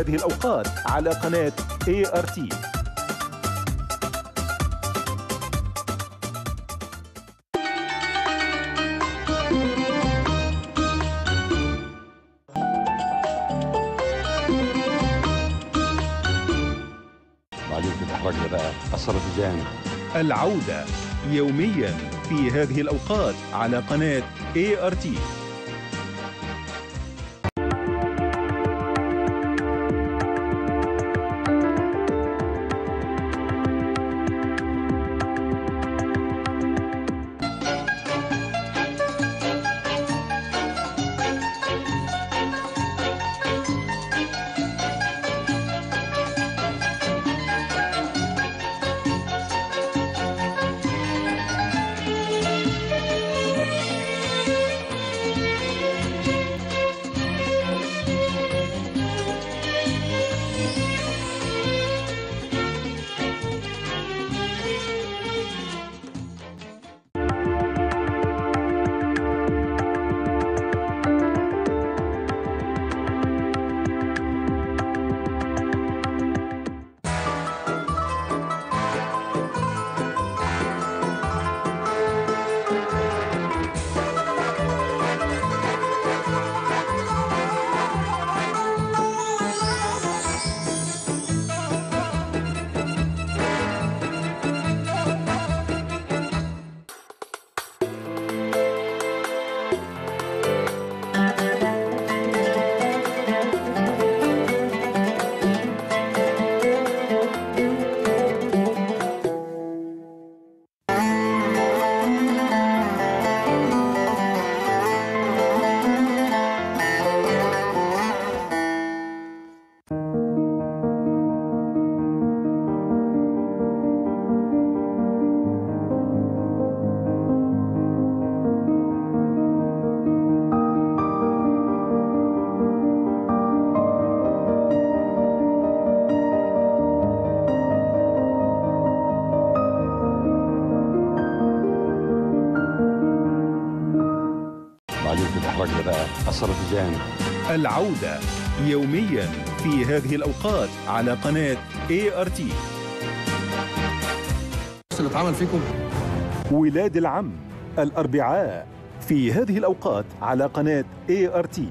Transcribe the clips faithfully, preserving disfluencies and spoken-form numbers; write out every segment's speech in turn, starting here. هذه الأوقات على قناة إيه آر تي. العودة يوميا في هذه الأوقات على قناة إيه آر تي. العودة يوميا في هذه الأوقات على قناة إيه آر تي. اللي اتعمل فيكم ولاد العم الأربعاء في هذه الأوقات على قناة إيه آر تي.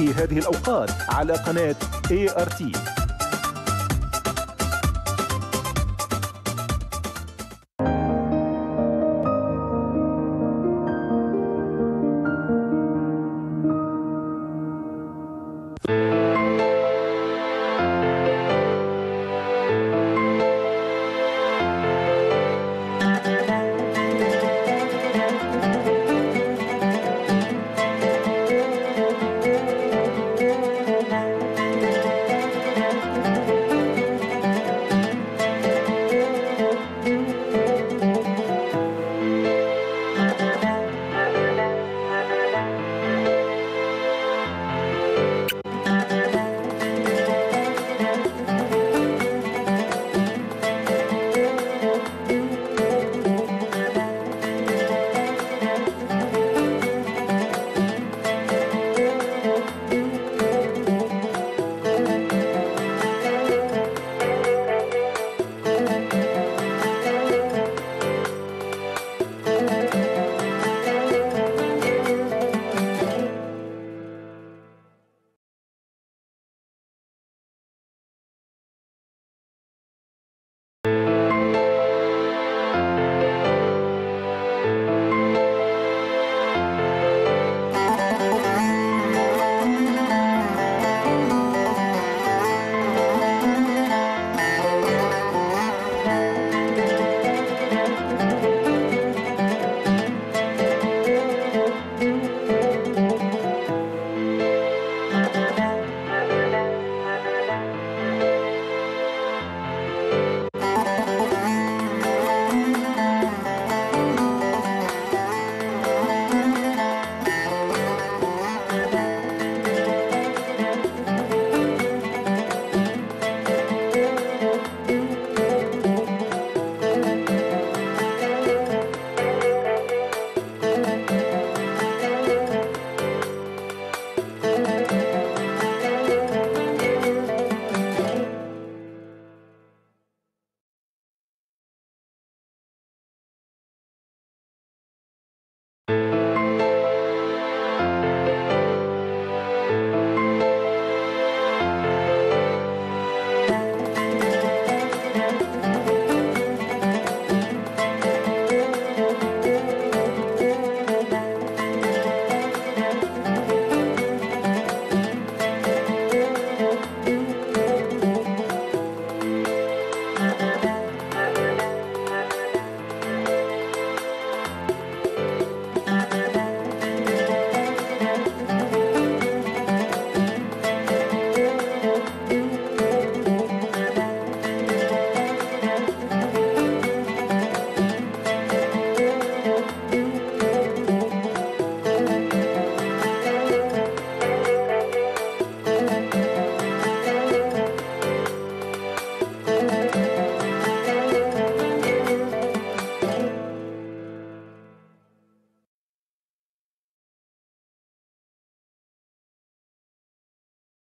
في هذه الأوقات على قناة إيه آر تي. Thank you.